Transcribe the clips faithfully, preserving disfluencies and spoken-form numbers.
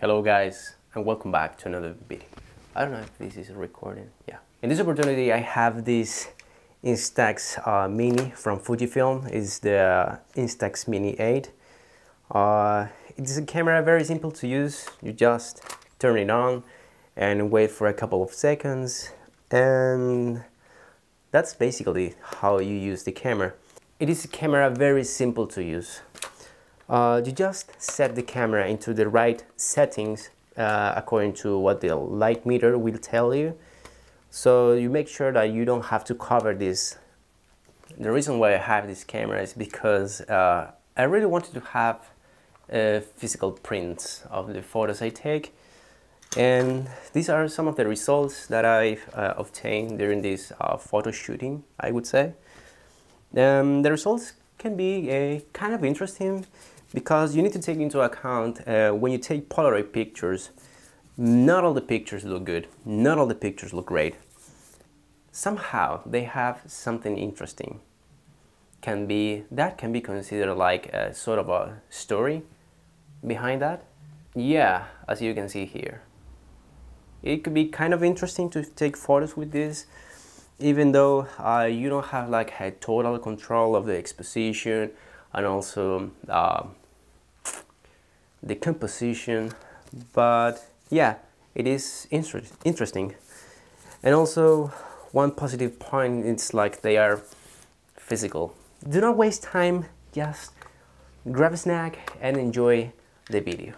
Hello guys, and welcome back to another video. I don't know if this is recording, yeah. In this opportunity I have this Instax uh, Mini from Fujifilm. It's the Instax Mini eight. Uh, it's a camera very simple to use. You just turn it on and wait for a couple of seconds, and that's basically how you use the camera. It is a camera very simple to use. Uh, you just set the camera into the right settings uh, according to what the light meter will tell you, so you make sure that you don't have to cover this. The reason why I have this camera is because uh, I really wanted to have uh, physical prints of the photos I take, and these are some of the results that I uh, obtained during this uh, photo shooting, I would say. Um, the results can be uh, kind of interesting, because you need to take into account uh, when you take Polaroid pictures, not all the pictures look good, not all the pictures look great. Somehow they have something interesting. Can be, that can be considered like a sort of a story behind that. Yeah, as you can see here. It could be kind of interesting to take photos with this, even though uh, you don't have like a total control of the exposition and also uh, the composition, but yeah, it is inter interesting. And also one positive point is like they are physical. Do not waste time, just grab a snack and enjoy the video.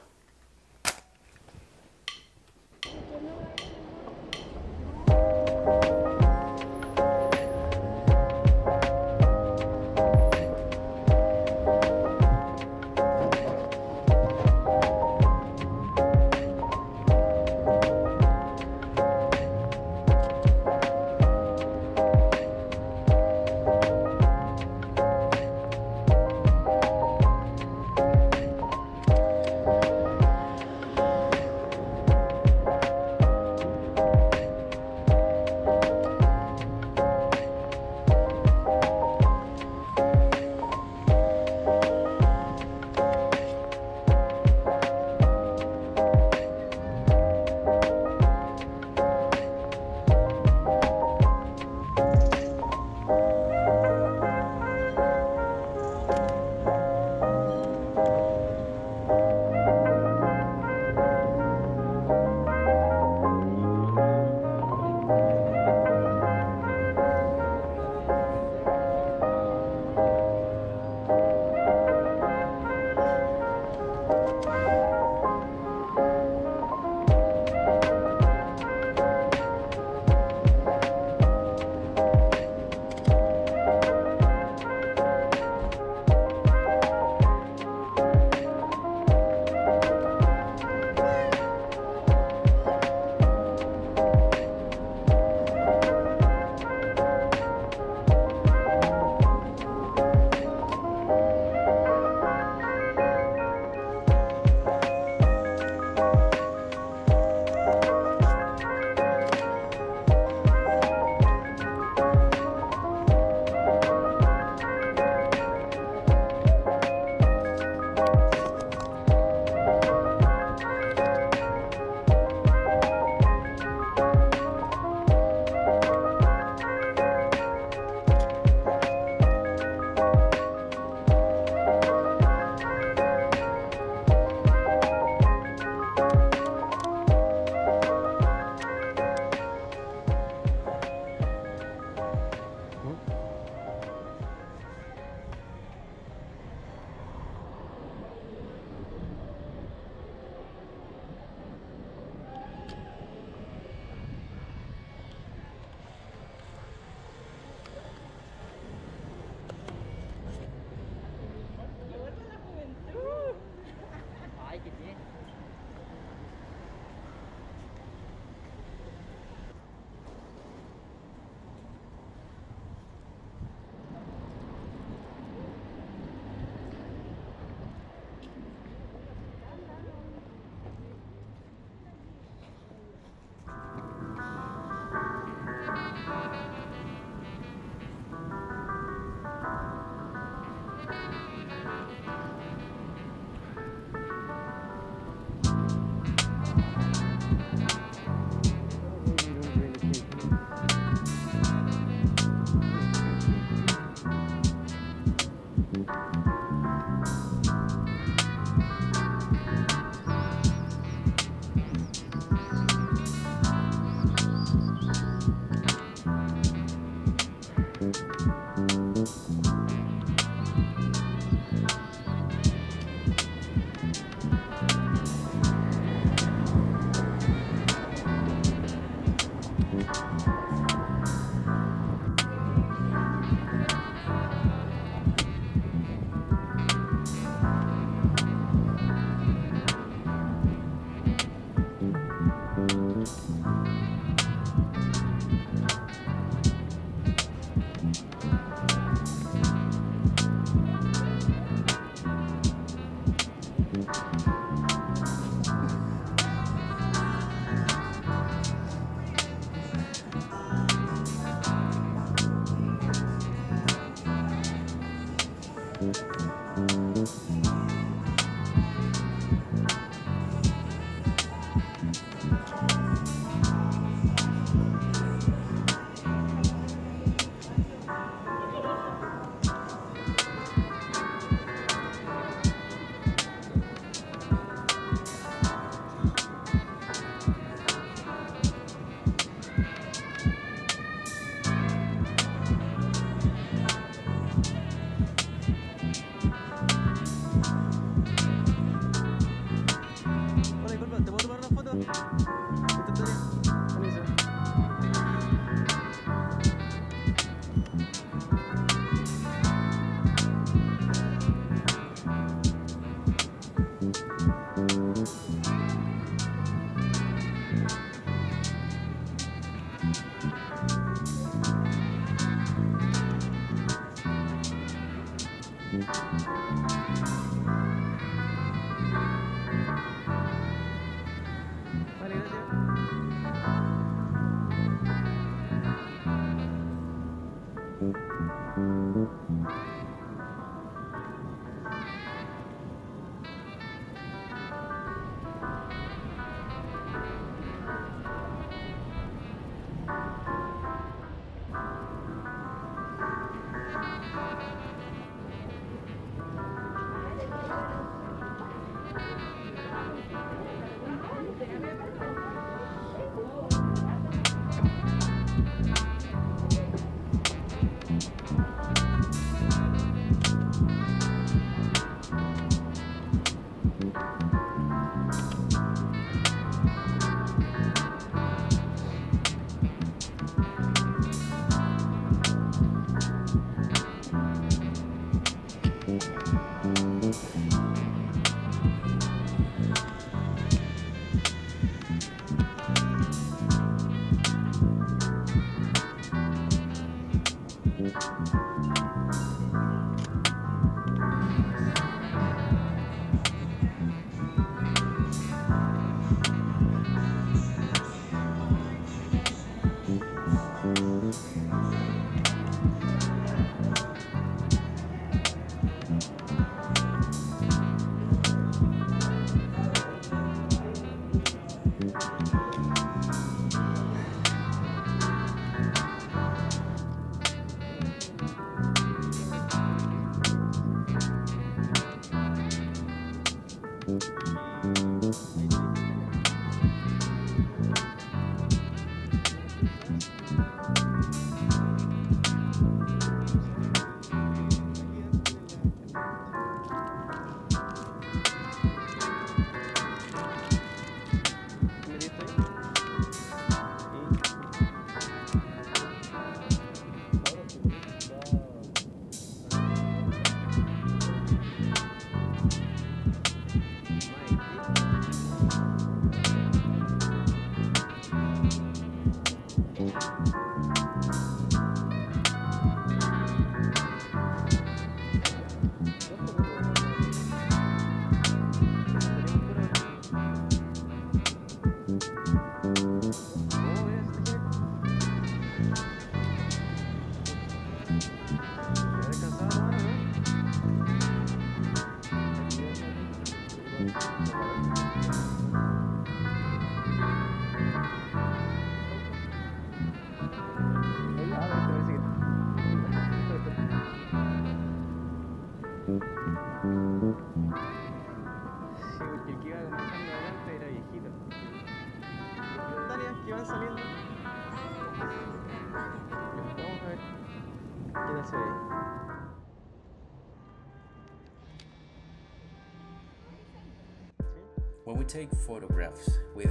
When we take photographs with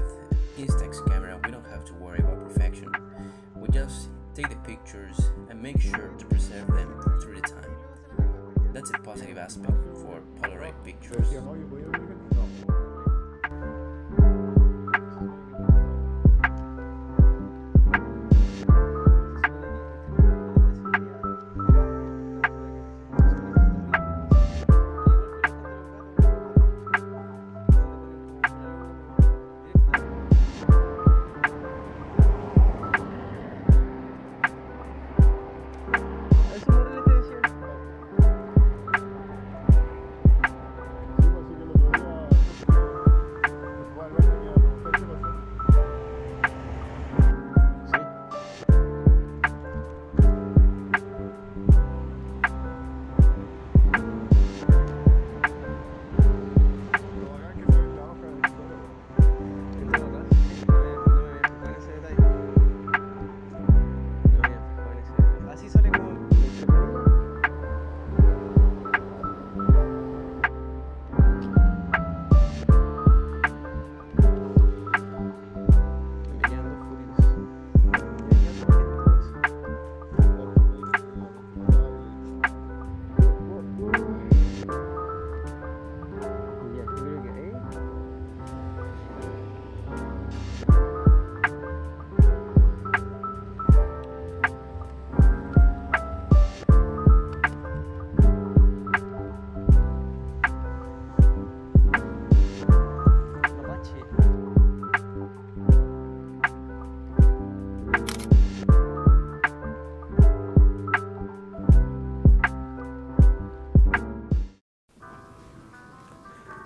Instax camera, we don't have to worry about perfection. We just take the pictures and make sure to preserve them through the time. that's a positive aspect for Polaroid pictures.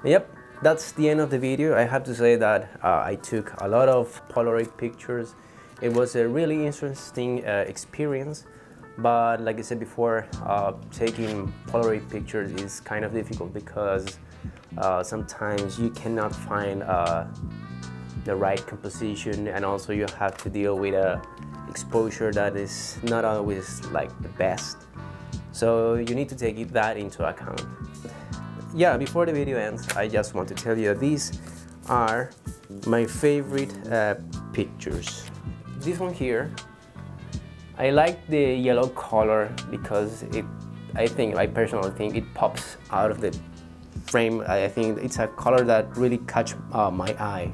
Yep, that's the end of the video. I have to say that uh, I took a lot of Polaroid pictures. It was a really interesting uh, experience, but like I said before, uh, taking Polaroid pictures is kind of difficult because uh, sometimes you cannot find uh, the right composition, and also you have to deal with a exposure that is not always like the best. So you need to take that into account. Yeah, before the video ends, I just want to tell you that these are my favorite uh, pictures. This one here, I like the yellow color because it, I think, I personally think it pops out of the frame. I think it's a color that really catch uh, my eye.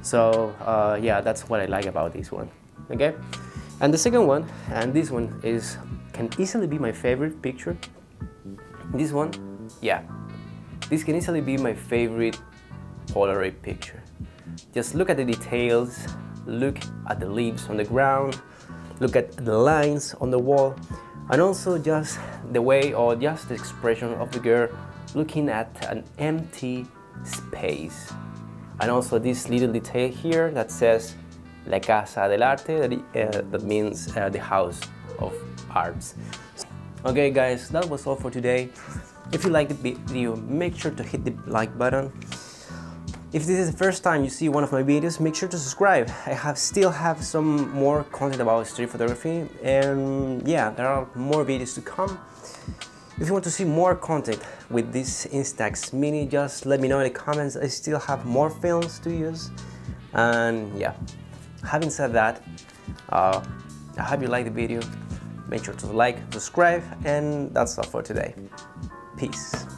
So uh, yeah, that's what I like about this one, okay? And the second one, and this one is, can easily be my favorite picture. This one, yeah. This can easily be my favorite Polaroid picture. Just look at the details, look at the leaves on the ground, look at the lines on the wall, and also just the way or just the expression of the girl looking at an empty space. And also this little detail here that says La Casa del Arte, that, uh, that means uh, the house of arts. Okay guys, that was all for today. If you like the video, make sure to hit the like button. If this is the first time you see one of my videos, make sure to subscribe. I have still have some more content about street photography, and yeah, there are more videos to come. If you want to see more content with this Instax Mini, just let me know in the comments. I still have more films to use, and yeah. Having said that, uh, I hope you like the video. Make sure to like, subscribe, and that's all for today. Peace.